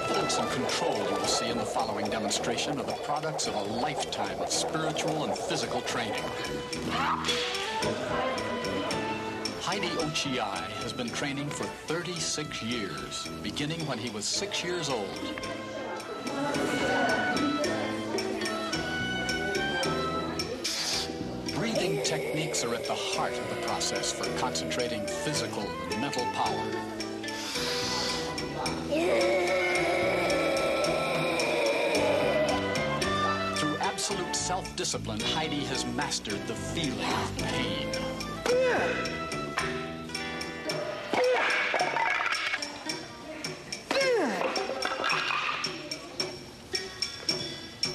confidence and control you will see in the following demonstration are the products of a lifetime of spiritual and physical training. Hidy Ochiai has been training for 36 years, beginning when he was 6 years old. Breathing techniques are at the heart of the process for concentrating physical and mental power. Through absolute self-discipline, Hidy has mastered the feeling of pain.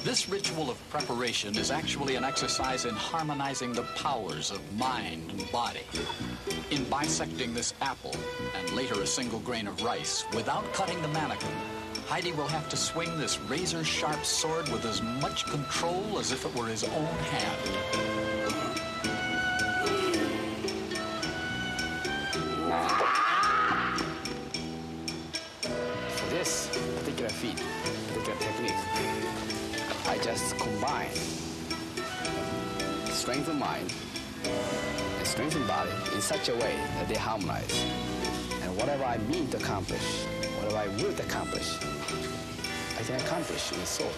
This ritual of preparation is actually an exercise in harmonizing the powers of mind and body. In bisecting this apple, and later a single grain of rice, without cutting the mannequin, Hidy will have to swing this razor-sharp sword with as much control as if it were his own hand. This particular feat, particular technique, I just combine strength of mind and strength of body in such a way that they harmonize. And whatever I mean to accomplish, whatever I would accomplish, I can accomplish in sword.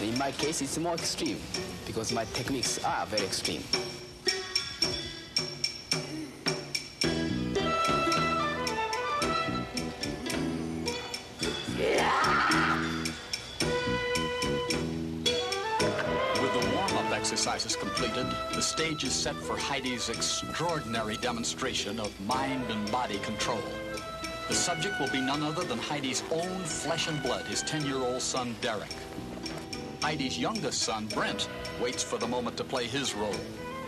In my case, it's more extreme because my techniques are very extreme. Exercises completed, the stage is set for Hidy's extraordinary demonstration of mind and body control. The subject will be none other than Hidy's own flesh and blood, his 10-year-old son, Derek. Hidy's youngest son, Brent, waits for the moment to play his role,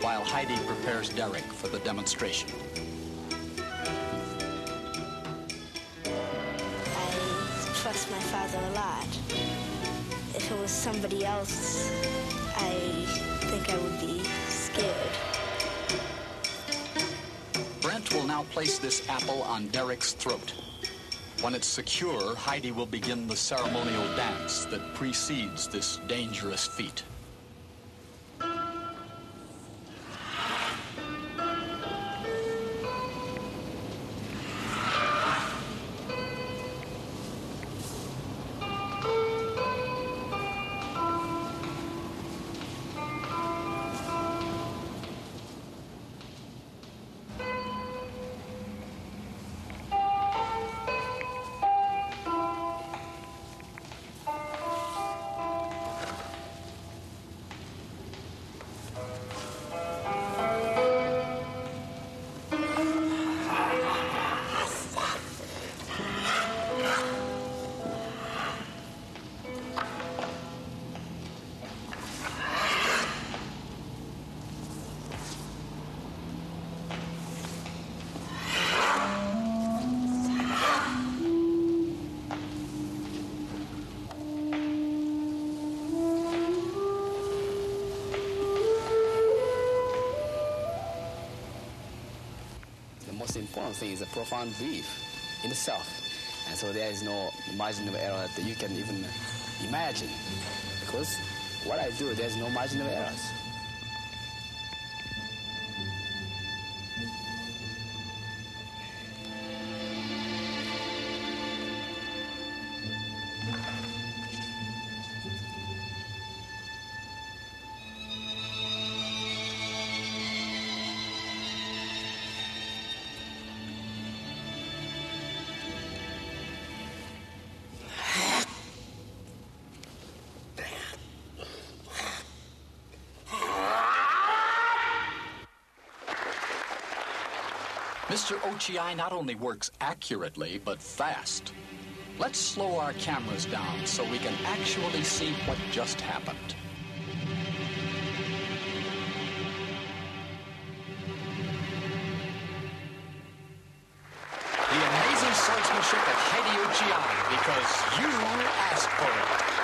while Hidy prepares Derek for the demonstration. I trust my father a lot. If it was somebody else, I think I would be scared. Brent will now place this apple on Derek's throat. When it's secure, Hidy will begin the ceremonial dance that precedes this dangerous feat. The important thing is a profound belief in itself, and so there is no margin of error that you can even imagine, because what I do, there's no margin of errors. Mr. Ochiai not only works accurately, but fast. Let's slow our cameras down so we can actually see what just happened. The amazing swordsmanship of Hidy Ochiai, because you asked for it.